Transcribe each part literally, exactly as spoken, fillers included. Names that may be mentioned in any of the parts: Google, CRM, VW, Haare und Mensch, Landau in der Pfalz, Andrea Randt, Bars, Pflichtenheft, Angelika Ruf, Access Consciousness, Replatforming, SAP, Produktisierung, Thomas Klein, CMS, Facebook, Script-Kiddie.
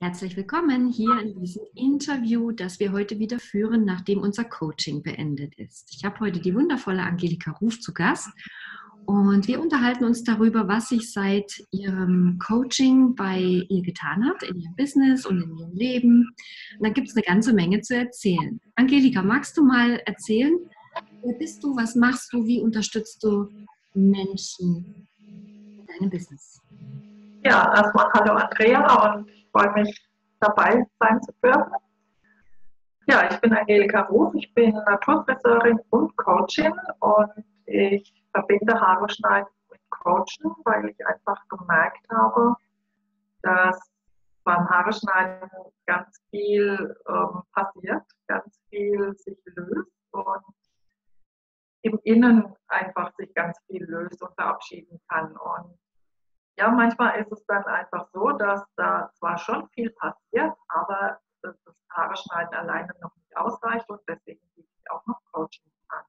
Herzlich willkommen hier in diesem Interview, das wir heute wieder führen, nachdem unser Coaching beendet ist. Ich habe heute die wundervolle Angelika Ruf zu Gast und wir unterhalten uns darüber, was sich seit ihrem Coaching bei ihr getan hat, in ihrem Business und in ihrem Leben. Und da gibt es eine ganze Menge zu erzählen. Angelika, magst du mal erzählen, wer bist du, was machst du, wie unterstützt du Menschen in deinem Business? Ja, erstmal hallo Andrea und ich freue mich, dabei sein zu dürfen. Ja, ich bin Angelika Ruf, ich bin Naturfriseurin und Coachin und ich verbinde Haare schneiden mit Coachen, weil ich einfach gemerkt habe, dass beim Haare schneiden ganz viel ähm, passiert, ganz viel sich löst und im Innen einfach sich ganz viel löst und verabschieden kann. Und ja, manchmal ist es dann einfach so, dass da zwar schon viel passiert, aber das Haare schneiden alleine noch nicht ausreicht und deswegen biete ich auch noch Coaching an.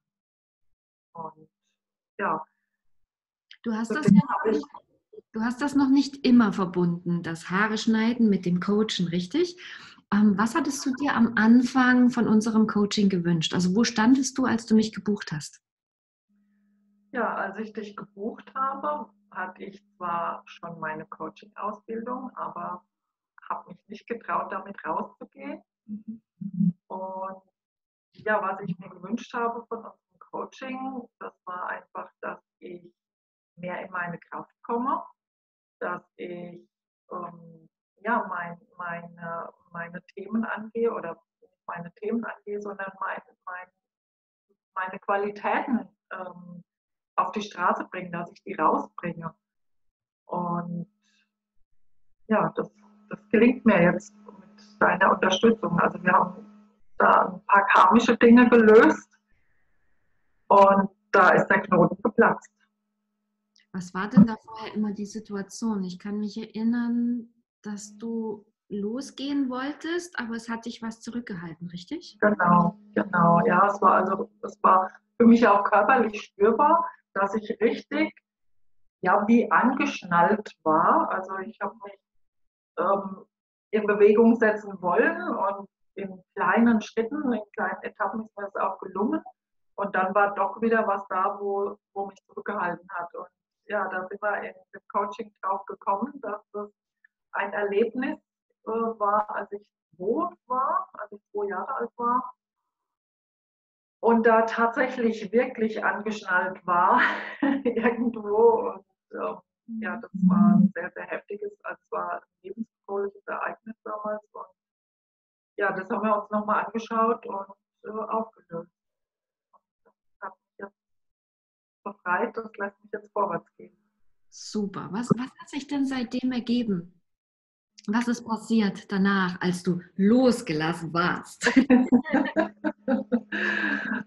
Und ja. Du hast, so das ja nicht, du hast das noch nicht immer verbunden, das Haare schneiden mit dem Coachen, richtig? Ähm, was hattest du dir am Anfang von unserem Coaching gewünscht? Also wo standest du, als du mich gebucht hast? Ja, als ich dich gebucht habe, hatte ich zwar schon meine Coaching-Ausbildung, aber habe mich nicht getraut, damit rauszugehen. Und ja, was ich mir gewünscht habe von unserem Coaching, das war einfach, dass ich mehr in meine Kraft komme, dass ich ähm, ja, mein, meine, meine Themen angehe oder nicht meine Themen angehe, sondern mein, mein, meine Qualitäten ähm, auf die Straße bringen, dass ich die rausbringe. Und ja, das, das gelingt mir jetzt mit deiner Unterstützung. Also wir haben da ein paar karmische Dinge gelöst und da ist der Knoten geplatzt. Was war denn da vorher immer die Situation? Ich kann mich erinnern, dass du losgehen wolltest, aber es hat dich was zurückgehalten, richtig? Genau, genau. Ja, es war also, es war für mich auch körperlich spürbar, dass ich richtig, ja, wie angeschnallt war. Also ich habe mich ähm, in Bewegung setzen wollen und in kleinen Schritten, in kleinen Etappen ist mir das auch gelungen. Und dann war doch wieder was da, wo, wo mich zurückgehalten hat. Und ja, da sind wir in dem Coaching drauf gekommen, dass das ein Erlebnis äh, war, als ich zwei war, als ich zwei Jahre alt war. Und da tatsächlich wirklich angeschnallt war, irgendwo. Und ähm, ja, das war ein sehr, sehr heftiges, also es war ein lebensbedrohliches Ereignis damals. Und ja, das haben wir uns nochmal angeschaut und äh, aufgelöst. Und das hat mich jetzt befreit und lässt mich jetzt vorwärts gehen. Super. Was, was hat sich denn seitdem ergeben? Was ist passiert danach, als du losgelassen warst?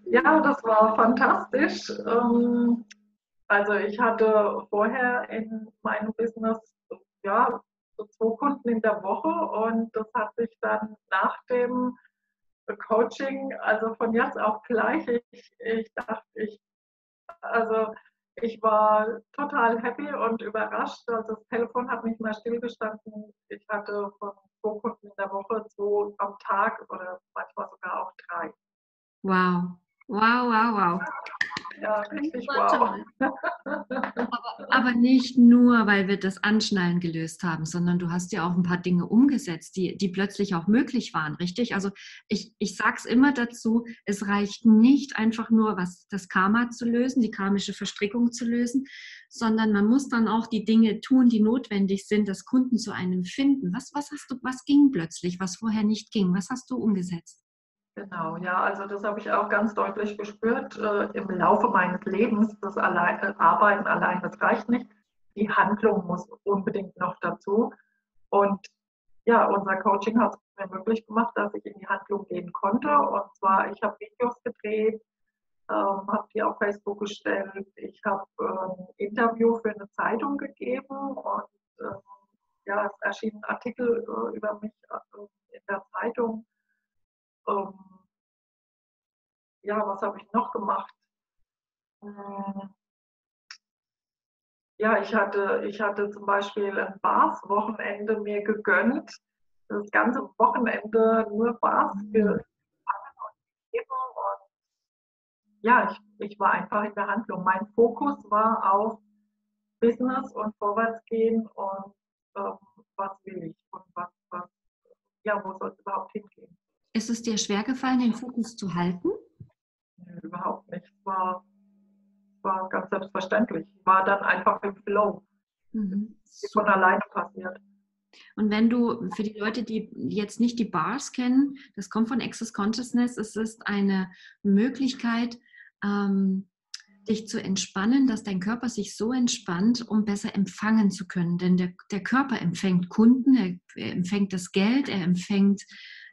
Ja, das war fantastisch. Also ich hatte vorher in meinem Business ja, so zwei Kunden in der Woche und das hat sich dann nach dem Coaching, also von jetzt auf gleich, ich, ich dachte, ich, also ich war total happy und überrascht. Also das Telefon hat nicht mehr stillgestanden. Ich hatte von zwei Kunden in der Woche so am Tag oder manchmal sogar auch drei. Wow, wow, wow, wow. Ja, richtig wow. Aber, aber nicht nur, weil wir das Anschnallen gelöst haben, sondern du hast ja auch ein paar Dinge umgesetzt, die, die plötzlich auch möglich waren, richtig? Also ich, ich sage es immer dazu, es reicht nicht einfach nur, was das Karma zu lösen, die karmische Verstrickung zu lösen, sondern man muss dann auch die Dinge tun, die notwendig sind, dass Kunden zu einem finden. Was, was hast du, was ging plötzlich, was vorher nicht ging? Was hast du umgesetzt? Genau, ja, also das habe ich auch ganz deutlich gespürt äh, im Laufe meines Lebens. Das allein, Arbeiten allein, das reicht nicht. Die Handlung muss unbedingt noch dazu. Und ja, unser Coaching hat es mir möglich gemacht, dass ich in die Handlung gehen konnte. Und zwar, ich habe Videos gedreht, ähm, habe die auf Facebook gestellt. Ich habe ähm, ein Interview für eine Zeitung gegeben und ähm, ja, es erschien ein Artikel äh, über mich äh, in der Zeitung. Ja, was habe ich noch gemacht? Ja, ich hatte, ich hatte zum Beispiel ein Bars-Wochenende mir gegönnt, das ganze Wochenende nur Bars gepackt und gegeben. Und ja, ich, ich war einfach in Behandlung. Mein Fokus war auf Business und Vorwärtsgehen und ähm, was will ich und was, was ja, wo soll es überhaupt hingehen. Ist es dir schwergefallen, den Fokus zu halten? Nee, überhaupt nicht. Es war, war ganz selbstverständlich. Ich war dann einfach im Flow. Mhm. Das ist von alleine passiert. Und wenn du, für die Leute, die jetzt nicht die Bars kennen, das kommt von Access Consciousness, es ist eine Möglichkeit, ähm, dich zu entspannen, dass dein Körper sich so entspannt, um besser empfangen zu können. Denn der, der Körper empfängt Kunden, er, er empfängt das Geld, er empfängt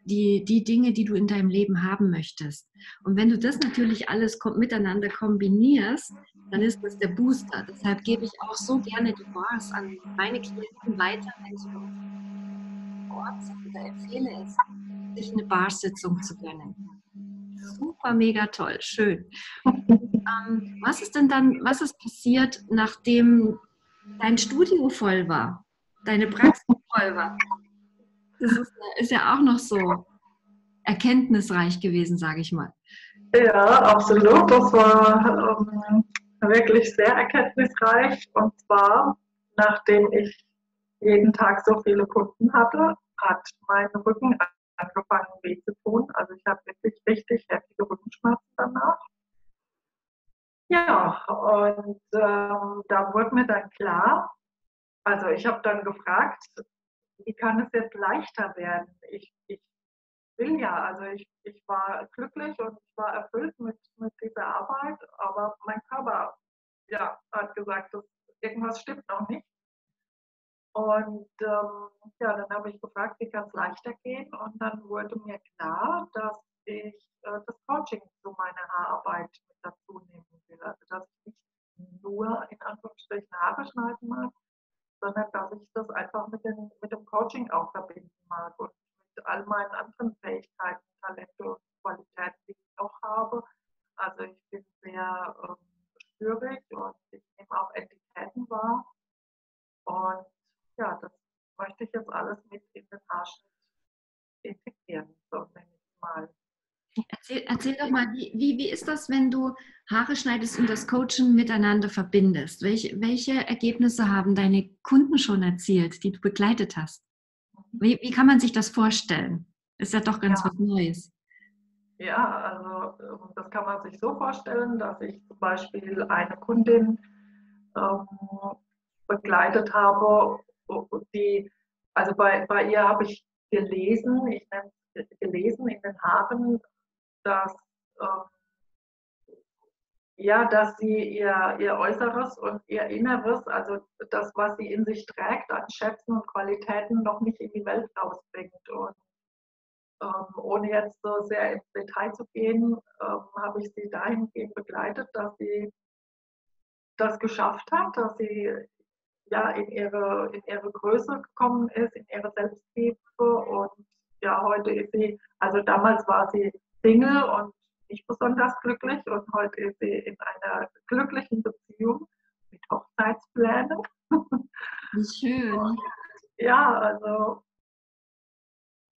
die, die Dinge, die du in deinem Leben haben möchtest. Und wenn du das natürlich alles kom- miteinander kombinierst, dann ist das der Booster. Deshalb gebe ich auch so gerne die Bars an meine Klienten weiter, wenn sie vor Ort sind oder empfehle es, sich eine Barsitzung zu gönnen. Super, mega toll, schön. ähm, was ist denn dann, was ist passiert, nachdem dein Studio voll war, deine Praxis voll war? Das ist, ist ja auch noch so erkenntnisreich gewesen, sage ich mal. Ja, absolut. Das war ähm, wirklich sehr erkenntnisreich. Und zwar, nachdem ich jeden Tag so viele Kunden hatte, hat mein Rücken angefangen weh zu tun. Also ich habe wirklich richtig heftige Rückenschmerzen danach. Ja, und ähm, da wurde mir dann klar, also ich habe dann gefragt, wie kann es jetzt leichter werden? Ich, ich will ja, also ich, ich war glücklich und ich war erfüllt mit, mit dieser Arbeit, aber mein Körper ja, hat gesagt, dass irgendwas stimmt noch nicht. Und ähm, ja, dann habe ich gefragt, wie kann es leichter gehen? Und dann wurde mir klar, dass ich äh, das Coaching zu meiner Haararbeit mit dazu nehmen will. Also dass ich nicht nur in Anführungsstrichen Haare schneiden mag, sondern dass ich das einfach mit dem, mit dem Coaching auch verbinden mag und mit all meinen anderen Fähigkeiten, Talente und Qualitäten, die ich auch habe. Also ich bin sehr ähm, spürig und ich nehme auch Etiketten wahr. Und ja, das möchte ich jetzt alles mit in den Haarschnitt integrieren, so nenne ich mal. Erzähl, erzähl doch mal, wie, wie, wie ist das, wenn du Haare schneidest und das Coaching miteinander verbindest? Welche, welche Ergebnisse haben deine Kunden schon erzielt, die du begleitet hast? Wie, wie kann man sich das vorstellen? Ist ja doch ganz ja. was Neues. Ja, also das kann man sich so vorstellen, dass ich zum Beispiel eine Kundin ähm, begleitet habe, die, also bei, bei ihr habe ich gelesen, ich nenne es gelesen in den Haaren, dass, ähm, ja, dass sie ihr, ihr Äußeres und ihr Inneres, also das, was sie in sich trägt, an Schätzen und Qualitäten noch nicht in die Welt rausbringt. Und ähm, ohne jetzt so sehr ins Detail zu gehen, ähm, habe ich sie dahingehend begleitet, dass sie das geschafft hat, dass sie ja, in, ihre, in ihre Größe gekommen ist, in ihre Selbstliebe. Und ja, heute ist sie, also damals war sie Single und nicht besonders glücklich und heute ist sie in einer glücklichen Beziehung mit Hochzeitsplänen. Schön. Und, ja, also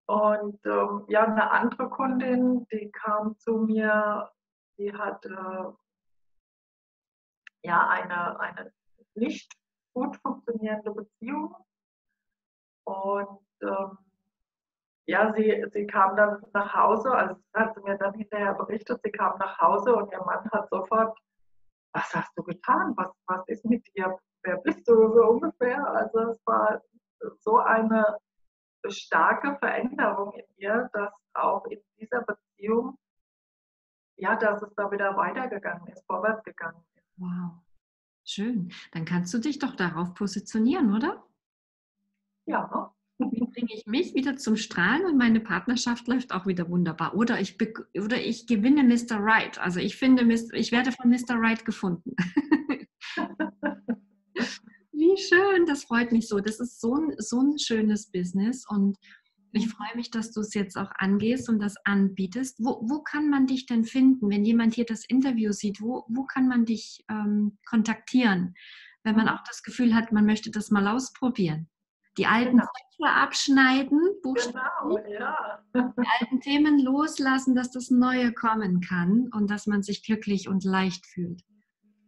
und ähm, ja, eine andere Kundin, die kam zu mir, die hatte äh, ja eine, eine nicht gut funktionierende Beziehung und ähm, ja, sie, sie kam dann nach Hause, also hat sie mir dann hinterher berichtet, sie kam nach Hause und ihr Mann hat sofort, was hast du getan, was, was ist mit dir, wer bist du, so ungefähr, also es war so eine starke Veränderung in ihr, dass auch in dieser Beziehung, ja, dass es da wieder weitergegangen ist, vorwärts gegangen ist. Wow. Schön. Dann kannst du dich doch darauf positionieren, oder? Ja. Wie bringe ich mich wieder zum Strahlen und meine Partnerschaft läuft auch wieder wunderbar. Oder ich, be- oder ich gewinne Mister Right. Also ich finde, ich werde von Mister Right gefunden. Wie schön. Das freut mich so. Das ist so ein, so ein schönes Business und ich freue mich, dass du es jetzt auch angehst und das anbietest. Wo, wo kann man dich denn finden, wenn jemand hier das Interview sieht? Wo, wo kann man dich ähm, kontaktieren, wenn man auch das Gefühl hat, man möchte das mal ausprobieren? die alten Köpfe abschneiden, Buchstaben, genau, ja. die alten Themen loslassen, dass das Neue kommen kann und dass man sich glücklich und leicht fühlt.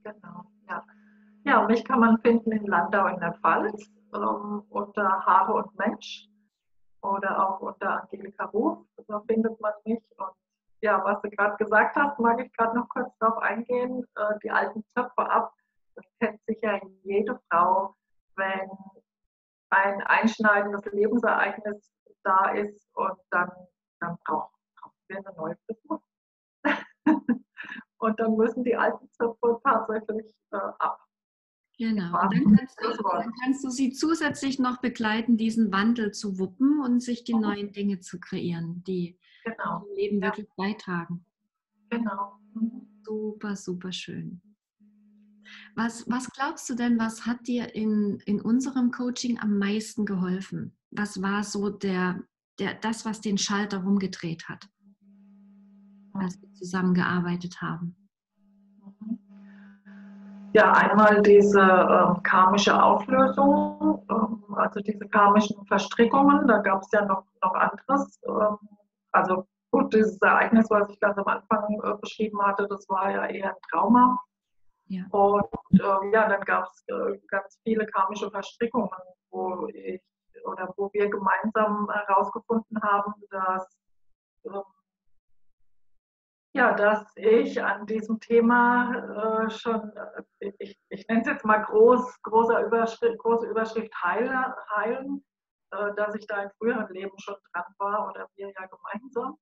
Genau, ja. Ja, und mich kann man finden in Landau in der Pfalz, um, unter Haare und Mensch oder auch unter Angelika Ruf, da findet man mich. Und ja, was du gerade gesagt hast, mag ich gerade noch kurz darauf eingehen, äh, die alten Zöpfe ab. Das kennt sicher jede Frau, wenn ein einschneidendes Lebensereignis da ist und dann, dann brauchen wir eine neue Frisur. Und dann müssen die alten Zöpfe tatsächlich äh, ab. Genau, und dann, kannst du, dann kannst du sie zusätzlich noch begleiten, diesen Wandel zu wuppen und sich die oh. neuen Dinge zu kreieren, die genau. im Leben ja. wirklich beitragen. Genau. Super, super schön. Was, was glaubst du denn, was hat dir in, in unserem Coaching am meisten geholfen? Was war so der, der, das, was den Schalter rumgedreht hat, als wir zusammengearbeitet haben? Ja, einmal diese äh, karmische Auflösung, äh, also diese karmischen Verstrickungen, da gab es ja noch, noch anderes. Äh, also gut, dieses Ereignis, was ich ganz am Anfang äh, beschrieben hatte, das war ja eher ein Trauma. Ja. Und äh, ja, dann gab es äh, ganz viele karmische Verstrickungen, wo ich oder wo wir gemeinsam herausgefunden haben, dass, äh, ja, dass ich an diesem Thema äh, schon, äh, ich, ich nenne es jetzt mal groß, großer Überschrift, große Überschrift Heile, heilen, äh, dass ich da im früheren Leben schon dran war oder wir ja gemeinsam.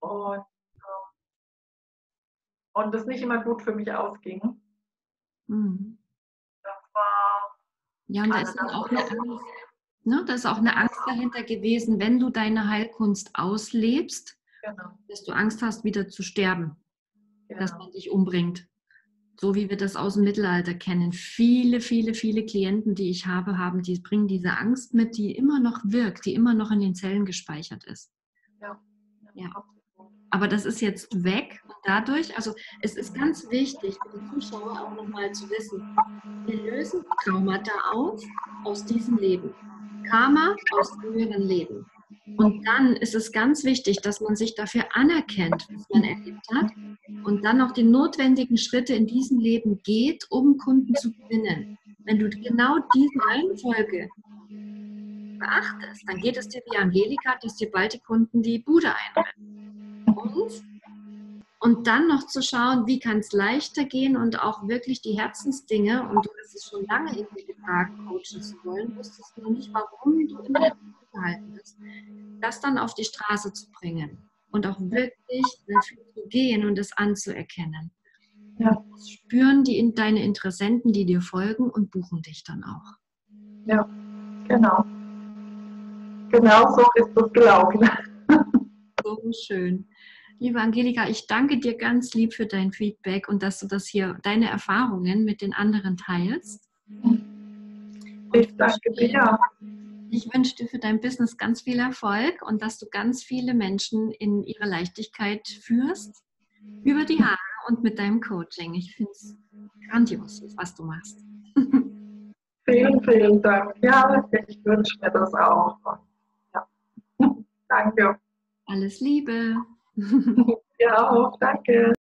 Und äh, Und das nicht immer gut für mich ausging. Mhm. Das war. Ja, und da ist auch eine Angst, ne? Da ist auch eine Angst dahinter gewesen, wenn du deine Heilkunst auslebst, genau. dass du Angst hast, wieder zu sterben. Genau. Dass man dich umbringt. So wie wir das aus dem Mittelalter kennen. Viele, viele, viele Klienten, die ich habe, haben, die bringen diese Angst mit, die immer noch wirkt, die immer noch in den Zellen gespeichert ist. Ja. Ja. Aber das ist jetzt weg und dadurch, also es ist ganz wichtig für die Zuschauer auch nochmal zu wissen, wir lösen Traumata auf aus diesem Leben, Karma aus früheren Leben. Und dann ist es ganz wichtig, dass man sich dafür anerkennt, was man erlebt hat und dann auch die notwendigen Schritte in diesem Leben geht, um Kunden zu gewinnen. Wenn du genau diese Reihenfolge beachtest, dann geht es dir wie Angelika, dass dir bald die Kunden die Bude einrennen. Und, und dann noch zu schauen, wie kann es leichter gehen und auch wirklich die Herzensdinge, und du hast es schon lange in dir getragen, coachen zu wollen, wusstest du nicht, warum du immer gehalten bist, das dann auf die Straße zu bringen und auch wirklich dafür zu gehen und es anzuerkennen. Ja. Das spüren die, deine Interessenten, die dir folgen und buchen dich dann auch. Ja, genau. Genau so ist das gelaufen. So schön. Liebe Angelika, ich danke dir ganz lieb für dein Feedback und dass du das hier, deine Erfahrungen mit den anderen teilst. Ich danke dir. Ich wünsche dir für dein Business ganz viel Erfolg und dass du ganz viele Menschen in ihre Leichtigkeit führst, über die Haare und mit deinem Coaching. Ich finde es grandios, was du machst. Vielen, vielen Dank. Ja, ich wünsche mir das auch. Ja. Danke. Alles Liebe. Ja, auch, danke.